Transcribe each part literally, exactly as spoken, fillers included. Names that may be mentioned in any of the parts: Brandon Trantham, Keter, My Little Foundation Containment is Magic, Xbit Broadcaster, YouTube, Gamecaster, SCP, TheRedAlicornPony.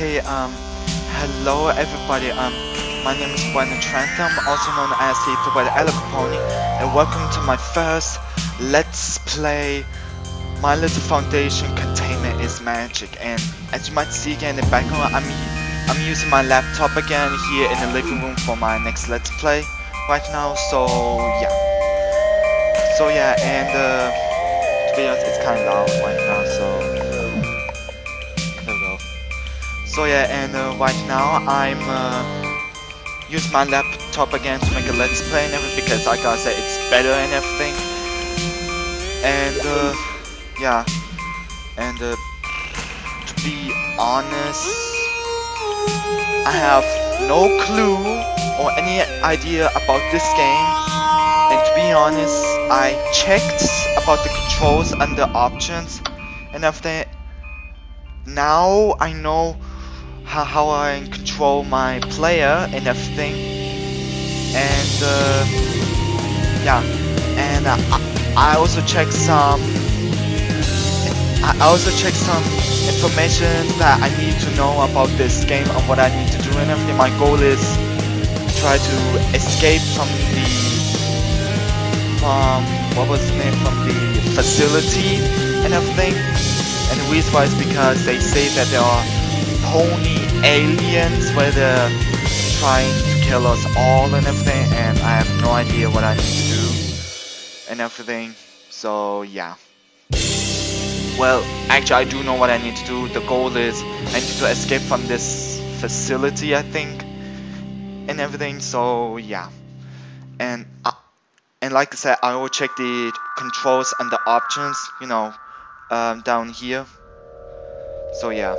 Okay, um, hello everybody, um, my name is Brandon Trantham, also known as TheRedAlicornPony, and welcome to my first Let's Play My Little Foundation Containment is Magic. And as you might see again in the background, I'm, I'm using my laptop again here in the living room for my next Let's Play right now, so yeah. So yeah, and uh, to be honest, it's kind of loud right now, so... So yeah, and uh, right now I'm uh, using my laptop again to make a Let's Play and everything, because like I said, it's better and everything. And uh, yeah, and uh, to be honest, I have no clue or any idea about this game. And to be honest, I checked about the controls under options and everything. Now I know how I control my player and everything, and uh, yeah, and uh, I also check some. I also check some information that I need to know about this game and what I need to do and everything. My goal is to try to escape from the from what was the name from the facility and everything. And the reason why is because they say that there are pony aliens where they're trying to kill us all and everything, and I have no idea what I need to do and everything, so yeah. Well, actually I do know what I need to do. The goal is I need to escape from this facility, I think, and everything, so yeah. And I, and like I said, I will check the controls and the options, you know, um, down here, so yeah.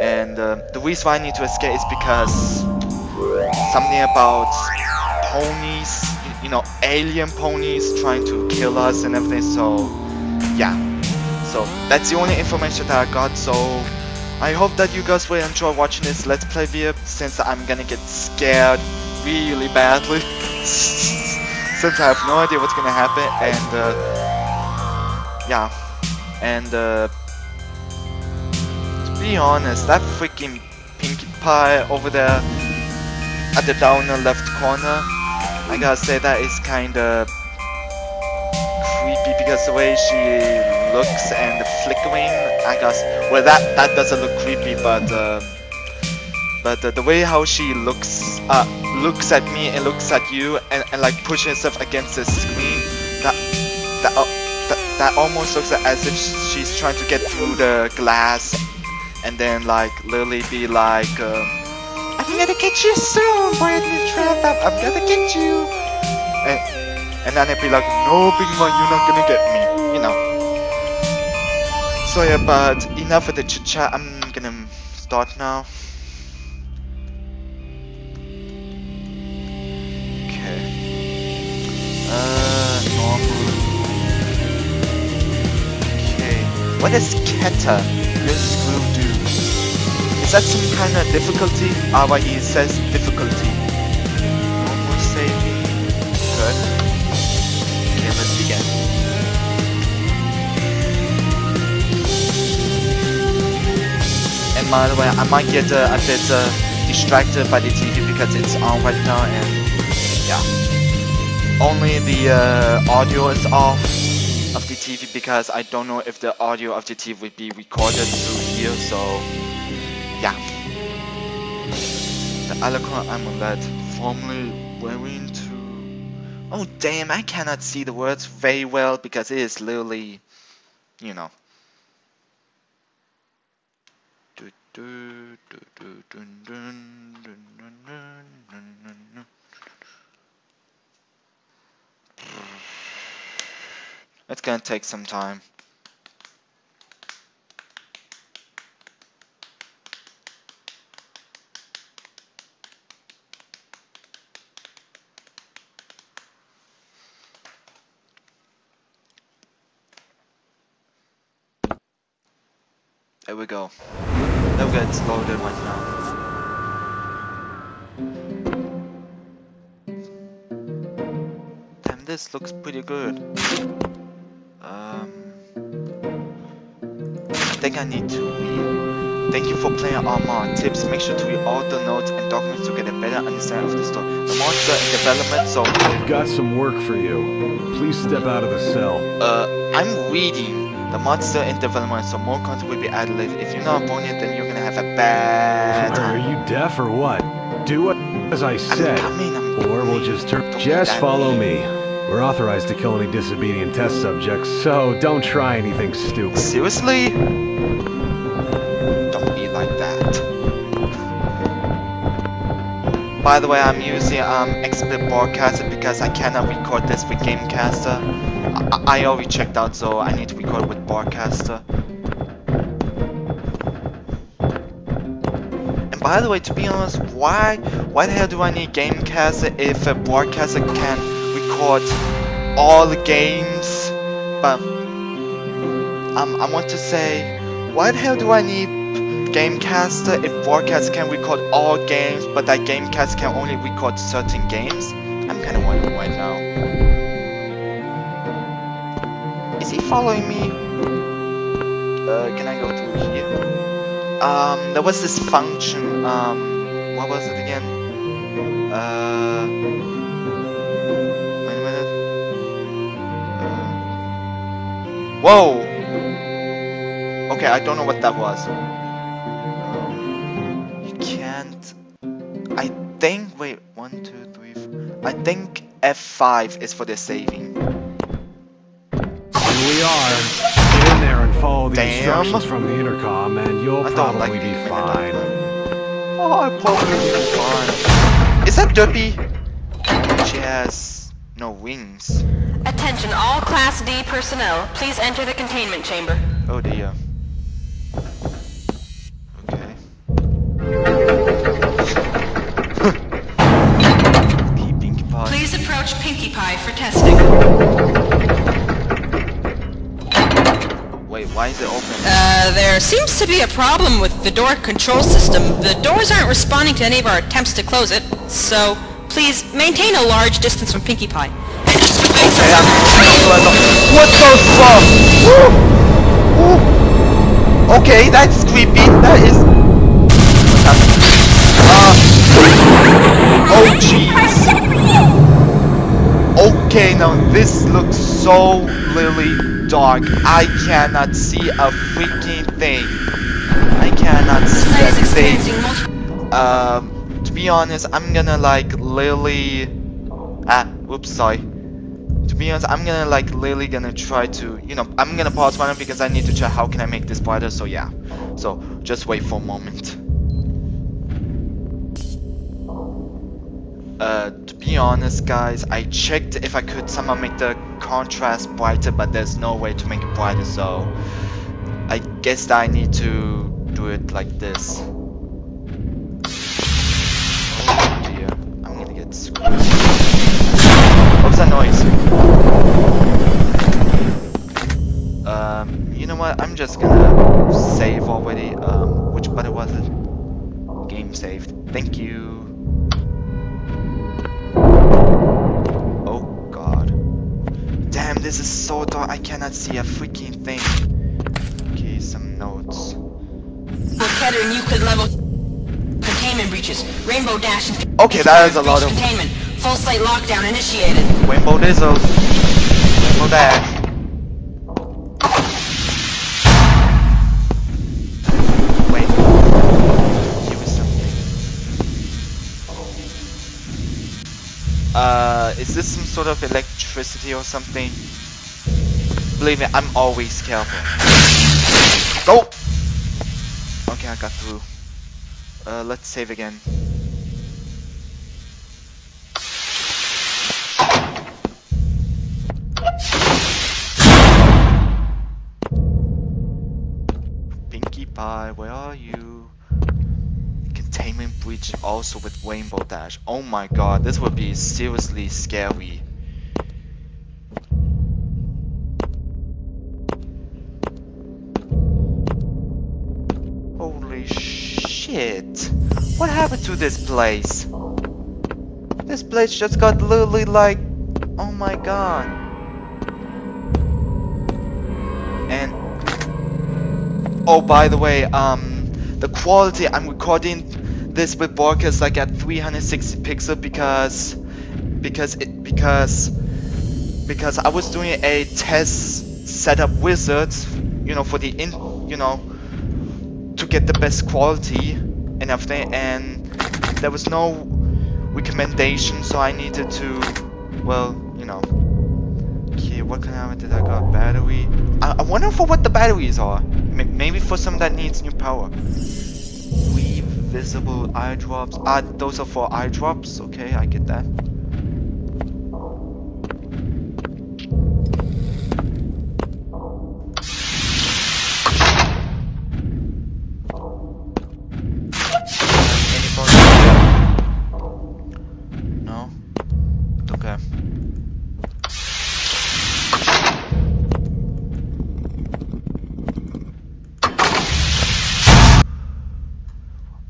And uh, the reason why I need to escape is because something about ponies, you know, alien ponies trying to kill us and everything, so yeah. So that's the only information that I got, so I hope that you guys will enjoy watching this Let's Play video, since I'm gonna get scared really badly since I have no idea what's gonna happen. And uh, yeah, and uh, be honest, that freaking Pinkie Pie over there at the downer left corner, I gotta say that is kinda creepy, because the way she looks and the flickering, I guess, well, that that doesn't look creepy, but uh, but uh, the way how she looks uh, looks at me and looks at you and, and like pushing herself against the screen, that that, uh, that that almost looks as if she's trying to get through the glass. And then, like, literally be like, um, I'm gonna get you soon, Brandon Trantham, I'm gonna get you! And, and then I'd be like, no, Big One, you're not gonna get me, you know. So yeah, but enough with the chit-chat, I'm gonna start now. Okay. Uh, normal. Okay. What is Keta? This group? Is that some kind of difficulty? Ah, well, he says difficulty. No more saving. Good. Okay, let's begin. And by the way, I might get uh, a bit uh, distracted by the T V because it's on right now, and yeah. Only the uh, audio is off of the T V because I don't know if the audio of the T V will be recorded through here, so... yeah. The alicorn amulet, formerly wearing to... Oh damn, I cannot see the words very well because it is literally... you know. It's gonna take some time. There we go. There we go, it's loaded right now. Damn, this looks pretty good. Um, I think I need to read. Thank you for playing our mod tips. Make sure to read all the notes and documents to get a better understanding of the story. The mods are in development, so I've got some work for you. Please step out of the cell. Uh, I'm reading. The mods are in development, so more content will be added later. If you're not born yet, then you're gonna have a bad time. Are you deaf or what? Do it as I said, I'm coming, I'm coming. Or we'll just turn. Don't just follow me. me. We're authorized to kill any disobedient test subjects, so don't try anything stupid. Seriously? Don't be like that. By the way, I'm using um, Xbit Broadcaster because I cannot record this with Gamecaster. I, I already checked out, so I need to record with Broadcaster. And by the way, to be honest, why, why the hell do I need Gamecaster if a Broadcaster can all the games? But um, I want to say, why the hell do I need Gamecaster if Broadcaster can record all games, but that Gamecaster can only record certain games? I'm kind of wondering right now. Is he following me? Uh, can I go through here? Um, there was this function. Um, what was it again? Uh. Whoa! Okay, I don't know what that was. Um, you can't... I think... Wait, one, two, three, four... I think F five is for the saving. Here we are. Get in there and follow the Damn. instructions from the intercom, and you'll I probably like be fine. Oh, I'll probably be fine. Is that Derpy? She has no wings. Attention all Class D personnel, please enter the containment chamber. Oh dear. Okay. Pinkie Pie. Please approach Pinkie Pie for testing. Wait, why is it open? Uh, there seems to be a problem with the door control system. The doors aren't responding to any of our attempts to close it, so please maintain a large distance from Pinkie Pie. Okay, I'm what the fuck? Woo! Woo! Okay, that's creepy. That is. What's happening? Uh. Oh jeez. Okay, now this looks so really dark. I cannot see a freaking thing. I cannot see a thing. Um, to be honest, I'm gonna like literally. Ah, whoops, sorry. To be honest, I'm gonna like literally gonna try to, you know, I'm gonna pause right now because I need to check how can I make this brighter, so yeah. So, just wait for a moment. Uh, to be honest guys, I checked if I could somehow make the contrast brighter, but there's no way to make it brighter, so I guess that I need to do it like this. Oh dear, I'm gonna get screwed. What's that noise? Um, you know what? I'm just gonna save already. Um, which button was it? Game saved. Thank you. Oh god. Damn, this is so dark. I cannot see a freaking thing. Okay, some notes. Keter nuclear level containment breaches. Rainbow dash. Okay, that is a lot of containment. Full site lockdown initiated. Rainbow Dizzle. Rainbow Dash. Wait. Give me something. Uh, is this some sort of electricity or something? Believe me, I'm always careful. Go! Okay, I got through. Uh, let's save again. Where are you? Containment breach also with Rainbow Dash. Oh my god, this would be seriously scary. Holy shit. What happened to this place? This place just got literally like... Oh my god. And... Oh, by the way, um, the quality. I'm recording this with broadcast like at three hundred sixty pixels because because it because because I was doing a test setup wizard, you know, for the in you know to get the best quality and everything, and there was no recommendation, so I needed to, well, you know. Okay, what kind of did I got? Battery. I, I wonder for what the batteries are. M maybe for some that needs new power. Three visible eye drops. Ah, those are for eye drops. Okay, I get that.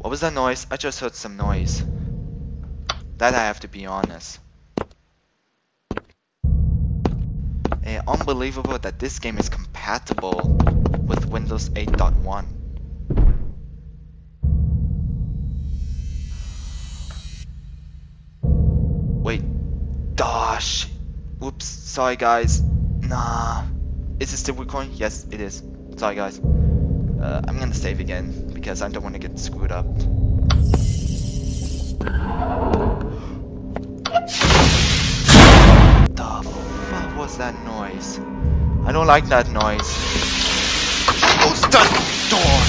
What was that noise? I just heard some noise. That I have to be honest. Eh, unbelievable that this game is compatible with Windows eight point one. Wait. Dosh. Oops. Sorry guys. Nah. Is it still recording? Yes, it is. Sorry guys. Uh, I'm gonna save again, because I don't want to get screwed up. The fuck was that noise? I don't like that noise. Close the door!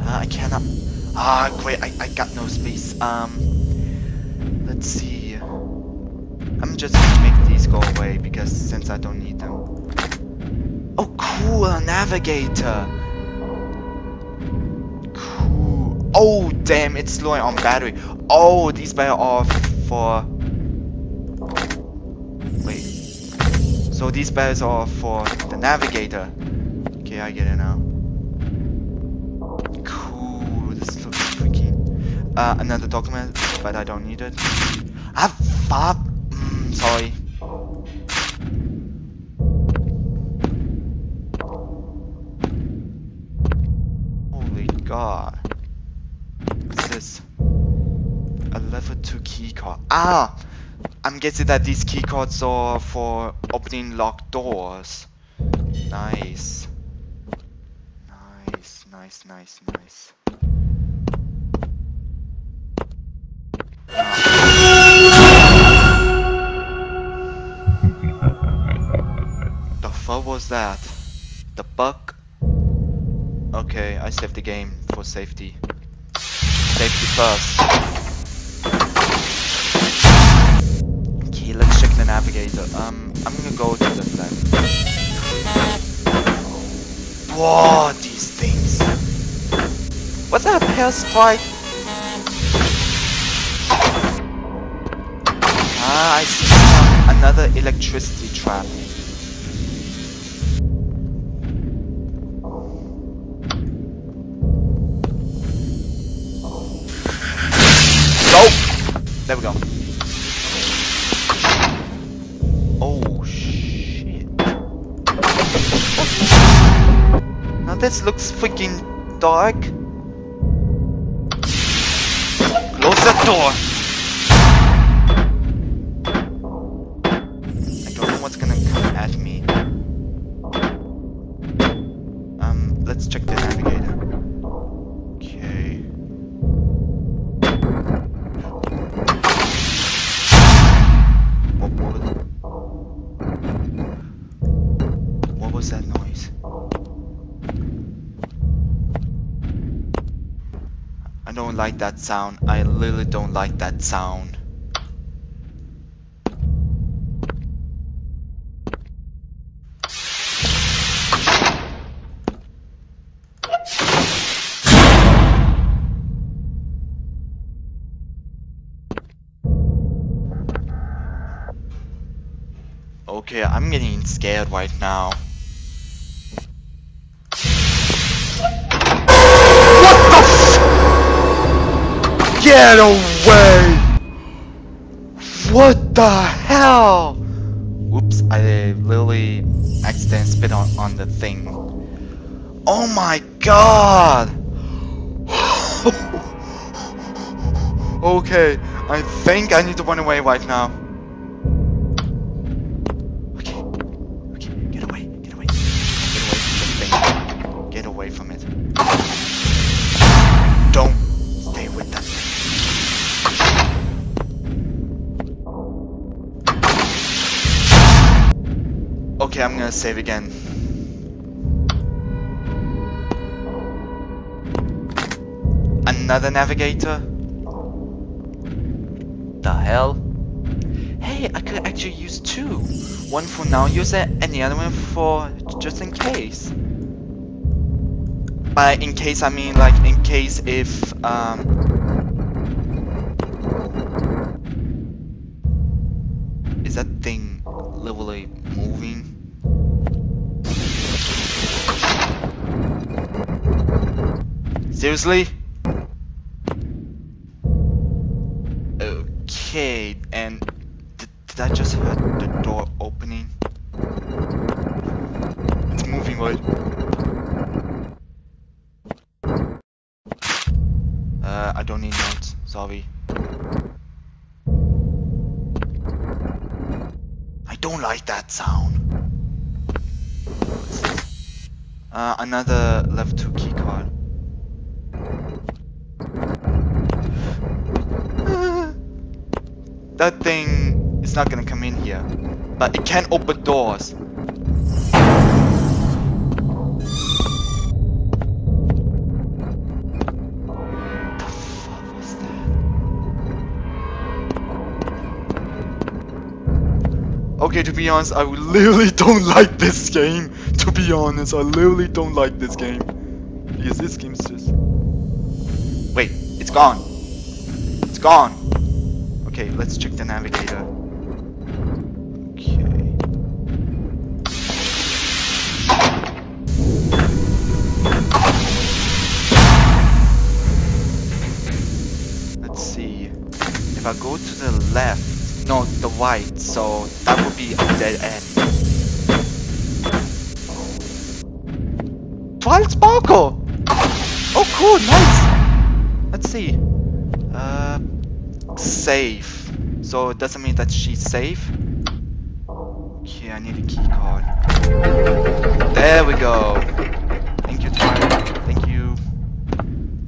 Uh, I cannot... Ah, great, I, I got no space. Um, let's see. I'm just gonna make these go away because since I don't need them. Oh cool, a navigator. Cool. Oh damn, it's slowing on battery. Oh, these batteries are for Wait. So these batteries are for the navigator. Okay, I get it now. Cool, this looks freaking uh another document, but I don't need it. I've five Sorry. Holy God. What's this? A level two key card. Ah! I'm guessing that these key cards are for opening locked doors. Nice. Nice, nice, nice, nice. What was that? The buck? Okay, I saved the game for safety. Safety first. Okay, let's check the navigator. Um, I'm gonna go to the left. Whoa, these things. Was that a pair sprite? Ah, I see another electricity trap. There we go. Oh shit. Now this looks freaking dark. Close that door. I don't know what's gonna come at me. Um, let's check the navigator. Okay. That noise. I don't like that sound. I literally don't like that sound. Okay, I'm getting scared right now. Get away! What the hell? Whoops, I literally accidentally spit on, on the thing. Oh my god! Okay, I think I need to run away right now. Okay, okay, get away, get away. Get away from the thing. Get away from it. Don't stay with that thing. Okay, I'm gonna save again. Another navigator? The hell? Hey, I could actually use two. One for now user and the other one for just in case. By in case I mean like in case if um is that thing literally moving? Seriously? Okay, and did, did I just hear the door opening? It's moving, right? Uh, I don't need notes, sorry. I don't like that sound. Uh, another level two key card. That thing is not gonna come in here, but it can open doors. What the fuck was that? Okay, to be honest, I literally don't like this game. To be honest, I literally don't like this game. Because this game's just... Wait, it's gone. It's gone. Okay, let's check the navigator. Okay. Let's see. If I go to the left, no, the right, so that would be a dead end. Twilight Sparkle! Oh cool, nice! Let's see. Uh... Safe. So it doesn't mean that she's safe. Okay, I need a key card. There we go. Thank you, Tyler. Thank you.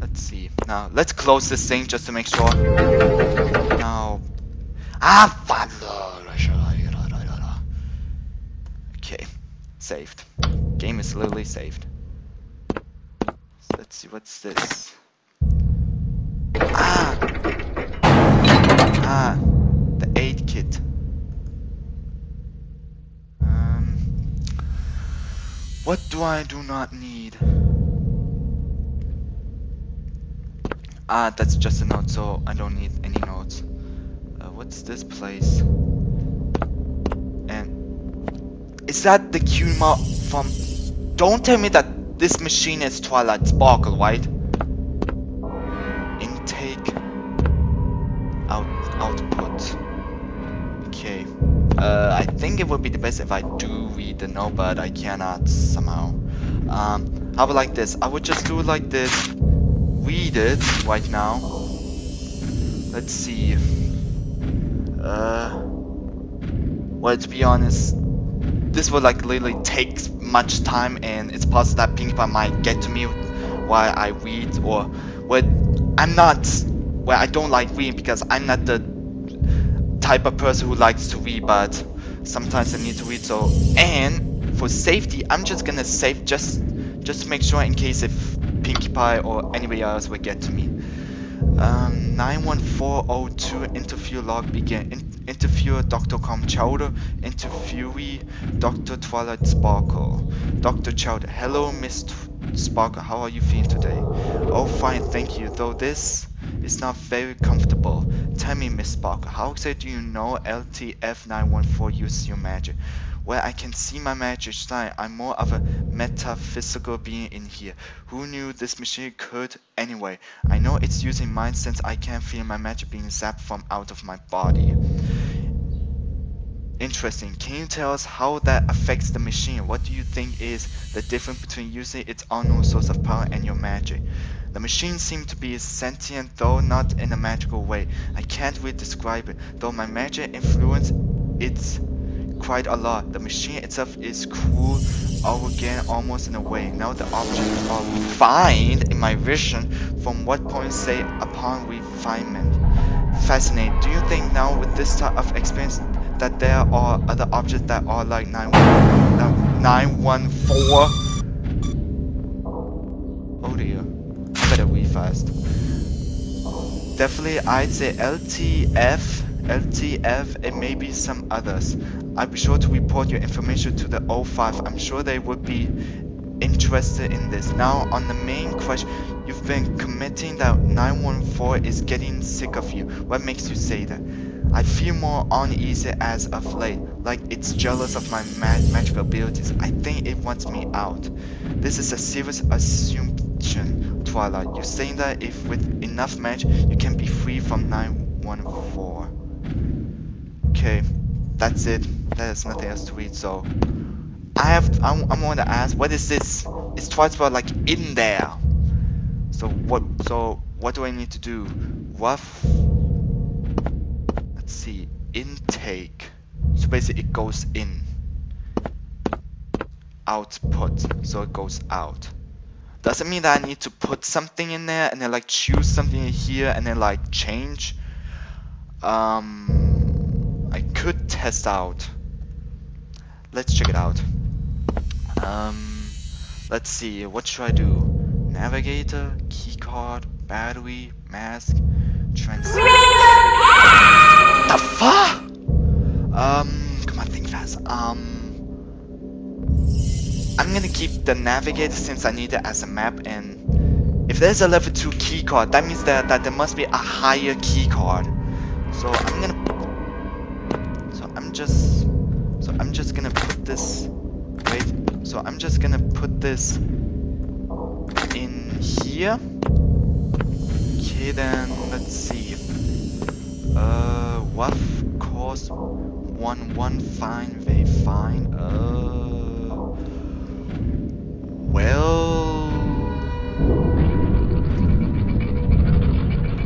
Let's see. Now let's close this thing just to make sure. Now Ah Okay. Saved. Game is literally saved. So let's see what's this. Ah Ah, the aid kit. Um, what do I do not need? Ah, that's just a note, so I don't need any notes. Uh, what's this place? And is that the Q M A from? Don't tell me that this machine is Twilight Sparkle, right? Intake. Output. Okay. Uh, I think it would be the best if I do read the note, but I cannot somehow. Um, how about like this? I would just do it like this. Read it right now. Let's see. Uh. Well, to be honest, this would like literally take much time, and it's possible that Pink Pie might get to me while I read, or what? I'm not. Well, I don't like reading because I'm not the type of person who likes to read, but sometimes I need to read. So, and for safety, I'm just gonna save just just to make sure in case if Pinkie Pie or anybody else will get to me. Um, nine one four zero two interview log begin. In interviewer Doctor Com Chowder. Interviewee Doctor Twilight Sparkle. Doctor Chowder. Hello, Miss Sparkle. How are you feeling today? Oh, fine, thank you. Though this. It's not very comfortable. Tell me, Miss Sparkle, how exactly do you know L T F nine one four uses your magic? Well, I can see my magic sign. I'm more of a metaphysical being in here. Who knew this machine could? Anyway, I know it's using mine since I can't feel my magic being zapped from out of my body. Interesting. Can you tell us how that affects the machine? What do you think is the difference between using its unknown source of power and your magic? The machine seemed to be sentient, though not in a magical way. I can't really describe it, though my magic influenced it quite a lot. The machine itself is cruel, arrogant, almost in a way. Now the objects are refined in my vision from what point say upon refinement. Fascinating. Do you think now with this type of experience that there are other objects that are like nine one four? Oh dear, I better read fast. Definitely I'd say L T F L T F and maybe some others. I'll be sure to report your information to the O five. I'm sure they would be interested in this. Now on the main question, you've been commenting that nine one four is getting sick of you. What makes you say that? I feel more uneasy as of late, like it's jealous of my mag magical abilities. I think it wants me out. This is a serious assumption, Twilight. You're saying that if with enough magic, you can be free from nine one four. Okay, that's it. There's nothing else to read, so... I have... I'm, I'm going to ask, what is this? It's Twilight, like, in there. So what... So, what do I need to do? Rough... see, intake, so basically it goes in, output, so it goes out. Doesn't mean that I need to put something in there and then like choose something here and then like change. um I could test out. Let's check it out. Um let's see, what should I do? Navigator, keycard, battery, mask, transmitter. The fuck? Um, come on, think fast. Um, I'm gonna keep the navigator since I need it as a map. And if there's a level two key card, that means that that there must be a higher key card. So I'm gonna. So I'm just. So I'm just gonna put this. Wait. So I'm just gonna put this in here. Okay, then let's see. Uh, W A F course one one fine they fine. Uh, well,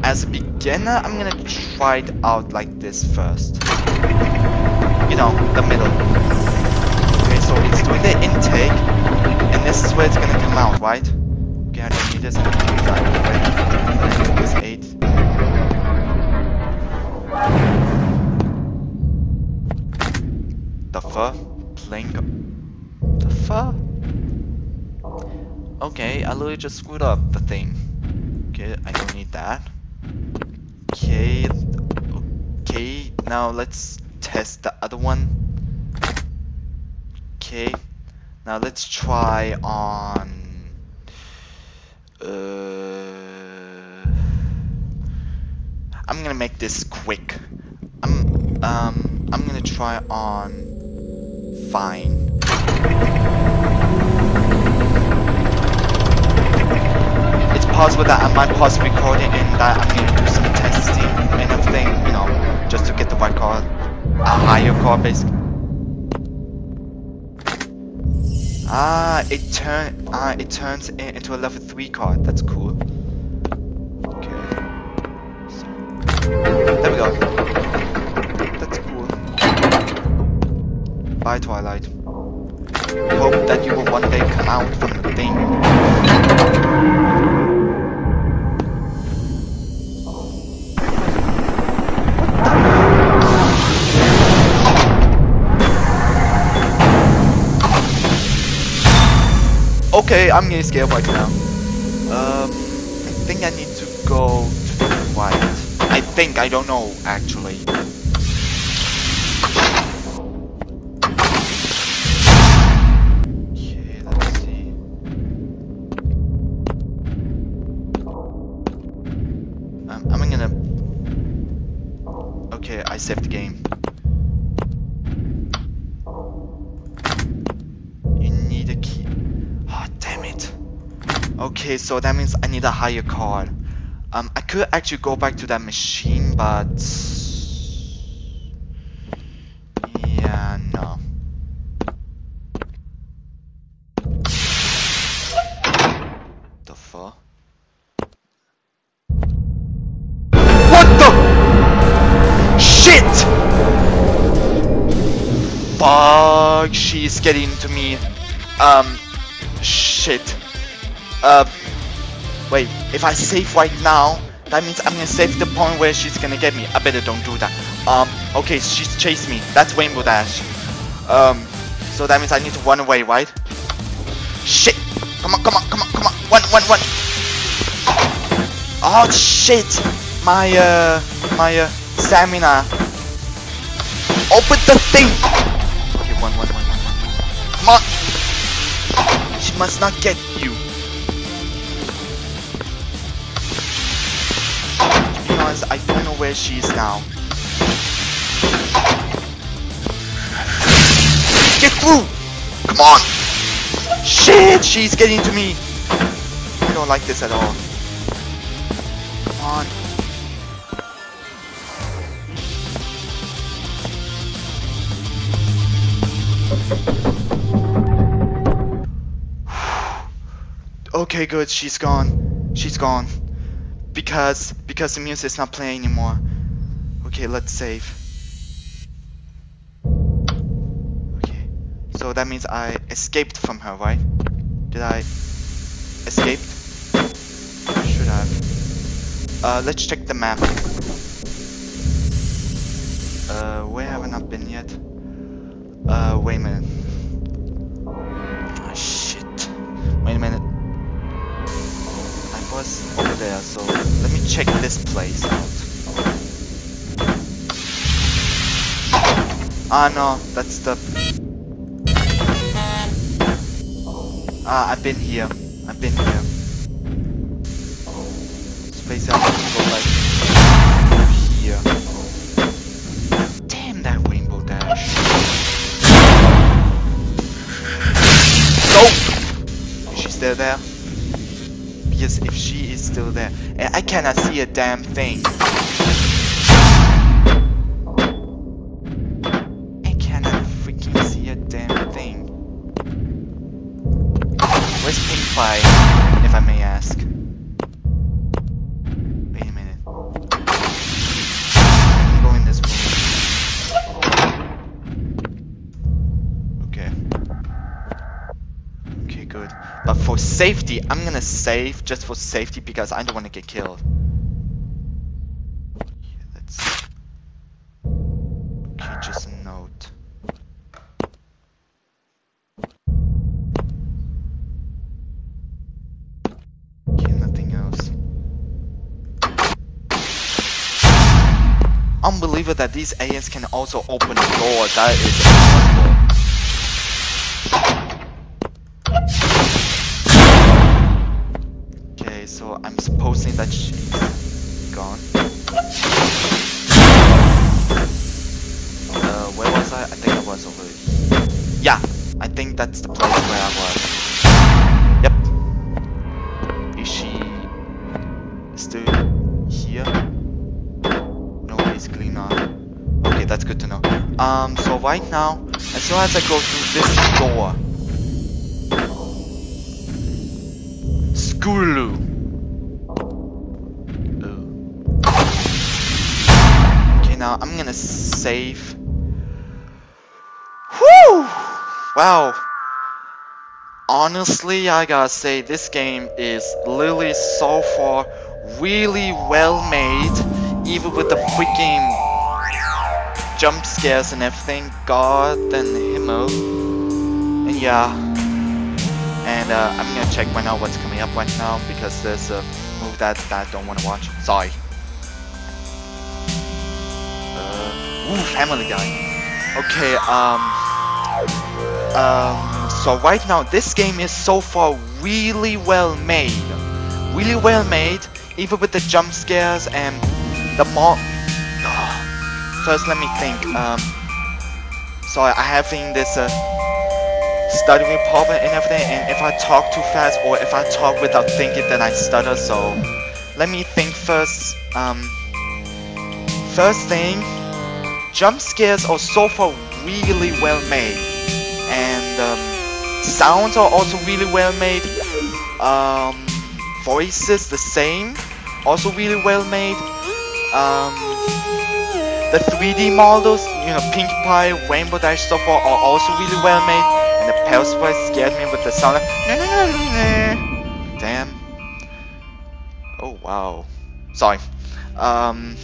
as a beginner, I'm gonna try it out like this first. You know, the middle. Okay, so it's doing the intake, and this is where it's gonna come out, right? Okay, I don't need this. I don't need this. Eight. The fuck? Playing the fuck? Okay, I literally just screwed up the thing. Okay, I don't need that. Okay, okay, now let's test the other one. Okay, now let's try on... Uh, I'm gonna make this quick. I'm, um, I'm gonna try on... Fine. It's possible that I might pause recording and that I'm gonna do some testing and everything, you know, just to get the right card, a higher card basically. Ah, it turn, ah, it turns in, into a level three card. That's cool. Okay. So, there we go. Bye, Twilight. Hope that you will one day come out from the thing. What the? Okay, I'm getting scared right now. Um, I think I need to go to the right. I think, I don't know, actually. Save the game. You need a key. Oh, damn it. Okay, so that means I need a higher card. Um, I could actually go back to that machine, but... Yeah. Shit! Fuck, she's getting to me. Um, shit. Uh, wait, if I save right now, that means I'm gonna save the point where she's gonna get me. I better don't do that. Um, okay, she's chased me. That's Rainbow Dash. Um, so that means I need to run away, right? Shit! Come on, come on, come on, come on! One, one, one! Oh shit! My uh, my uh, stamina. Open the thing! Okay, one, one, one, one, one. Come on! She must not get you. To be honest, I don't know where she is now. Get through! Come on! Shit! She's getting to me! I don't like this at all. Come on. Okay, good. She's gone. She's gone. Because, because the music's not playing anymore. Okay, let's save. So that means I escaped from her, right? Did I escape? I should have. Uh, let's check the map. Uh, where have I not been yet? Uh, wait a minute. Oh, shit. Wait a minute. I was over there, so let me check this place out. Ah, no, that's the... Ah, I've been here. I've been here. Space out people like here. Damn that Rainbow Dash. Go! Is she still there? Yes, if she is still there. And I cannot see a damn thing. If I may ask. Wait a minute. I'm going this way. Okay. Okay, good. But for safety, I'm gonna save just for safety because I don't want to get killed. Yeah, let's... Okay, just a note. Unbelievable that these A S can also open the door. That is incredible. Okay, so I'm supposing that she's gone. Uh, where was I? I think I was over here. Yeah, I think that's the place where I was. Yep. Is she still here? Basically not. Okay, that's good to know. Um, so right now, as soon as I go through this door, Skulu. Ooh. Okay, now I'm gonna save. Whoo! Wow. Honestly, I gotta say this game is literally so far really well made. Even with the freaking jump scares and everything, God and Himmel. And yeah. And uh, I'm gonna check right now what's coming up right now because there's a move that, that I don't want to watch. Sorry. Uh, ooh, Family Guy. Okay, um, um. So right now, this game is so far really well made. Really well made, even with the jump scares and the more... Oh. First let me think, um, sorry, I'm having this uh, stuttering problem and everything, and if I talk too fast or if I talk without thinking then I stutter, so let me think first. Um, first thing, jump scares are so far really well made, and um, sounds are also really well made, um, voices the same, also really well made. Um, The three D models, you know, Pink Pie, Rainbow Dash, so far are also really well made, and the Pale Sprite scared me with the sound of damn. Oh wow. Sorry. Um,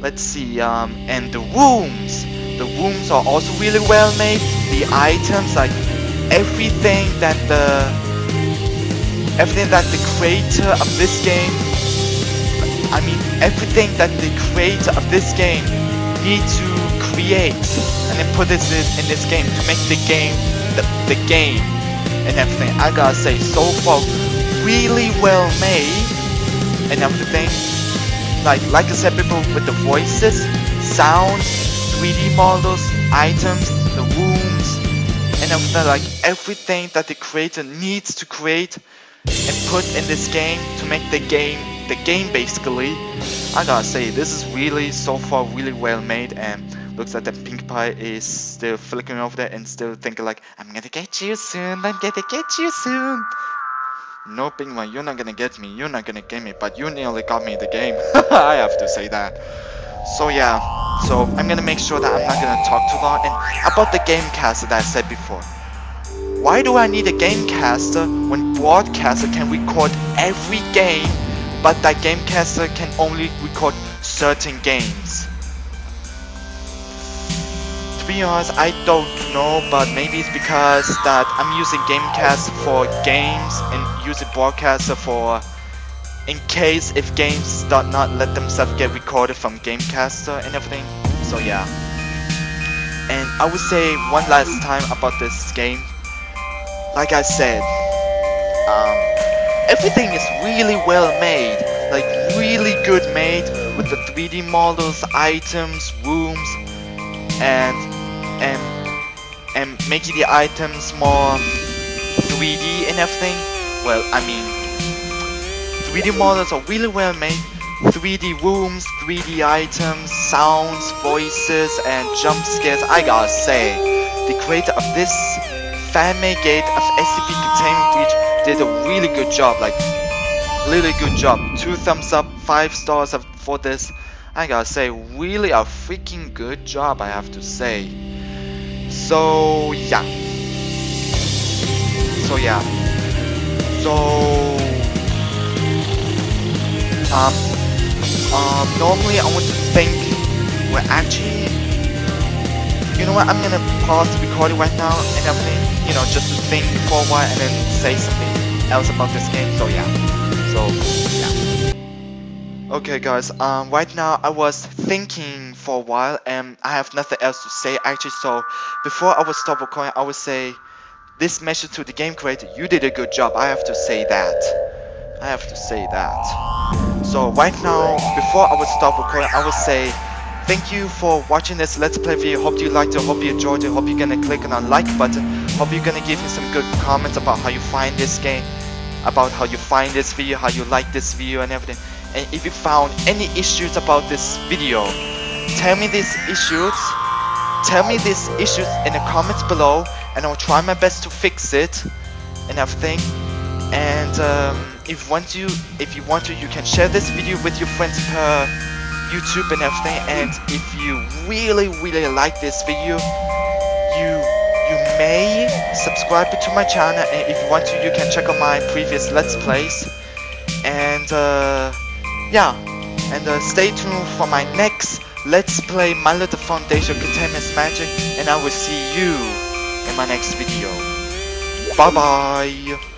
let's see. Um, and the rooms. The rooms are also really well made. The items, like everything that the everything that the creator of this game. I mean, everything that the creator of this game need to create and then put this in this game to make the game the, the game and everything. I gotta say, so far really well made and everything. Like like I said before, with the voices, sounds, three D models, items, the rooms and everything, like everything that the creator needs to create and put in this game to make the game the game basically. I gotta say, this is really, so far, really well made, and looks like the Pink Pie is still flickering over there and still thinking like, I'm gonna get you soon, I'm gonna get you soon. No, Pink Pie, you're not gonna get me, you're not gonna get me, but you nearly got me the game. I have to say that. So yeah, so I'm gonna make sure that I'm not gonna talk too long. And about the Gamecaster that I said before. Why do I need a Gamecaster when Broadcaster can record every game, but that Gamecaster can only record certain games? To be honest, I don't know, but maybe it's because that I'm using Gamecaster for games and using Broadcaster for, in case if games do not let themselves get recorded from Gamecaster and everything. So yeah. And I would say one last time about this game. Like I said, um, everything is really well made, like really good made with the three D models, items, rooms, and and and making the items more three D and everything. Well, I mean, three D models are really well made, three D rooms, three D items, sounds, voices, and jump scares. I gotta say, the creator of this fan-made gate of S C P Containment Breach did a really good job, like really good job. Two thumbs up, five stars for this. I gotta say, really a freaking good job, I have to say. So yeah. So yeah. So um um normally I want to think we're actually, you know what, I'm gonna pause the recording right now and everything, you know, just to think for a while and then say something else about this game. So yeah, so yeah. Okay guys, um, right now I was thinking for a while and I have nothing else to say actually, so before I would stop recording, I would say this message to the game creator, you did a good job, I have to say that. I have to say that. So right now, before I would stop recording, I would say, thank you for watching this Let's Play video. Hope you liked it, hope you enjoyed it, hope you're gonna click on the like button, hope you're gonna give me some good comments about how you find this game, about how you find this video, how you like this video and everything. And if you found any issues about this video, tell me these issues, tell me these issues in the comments below, and I'll try my best to fix it and everything. And um, if, want you, if you want to, you can share this video with your friends per YouTube and everything. And if you really really like this video, you you may subscribe to my channel, and if you want to, you can check out my previous Let's Plays. And uh, yeah, and uh, stay tuned for my next Let's Play My Little Foundation Containment is Magic, and I will see you in my next video. Bye bye.